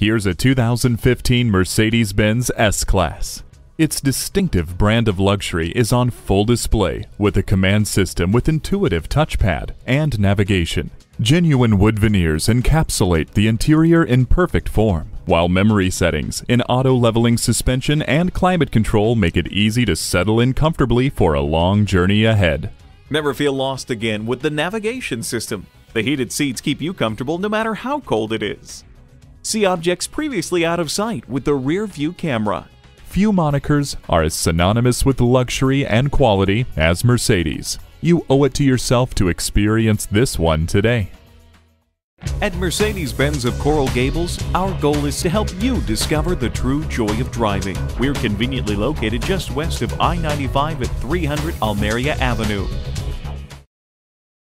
Here's a 2015 Mercedes-Benz S-Class. Its distinctive brand of luxury is on full display with a command system with intuitive touchpad and navigation. Genuine wood veneers encapsulate the interior in perfect form, while memory settings, an auto-leveling suspension, and climate control make it easy to settle in comfortably for a long journey ahead. Never feel lost again with the navigation system. The heated seats keep you comfortable no matter how cold it is. See objects previously out of sight with the rear-view camera. Few monikers are as synonymous with luxury and quality as Mercedes. You owe it to yourself to experience this one today. At Mercedes-Benz of Coral Gables, our goal is to help you discover the true joy of driving. We're conveniently located just west of I-95 at 300 Almeria Avenue.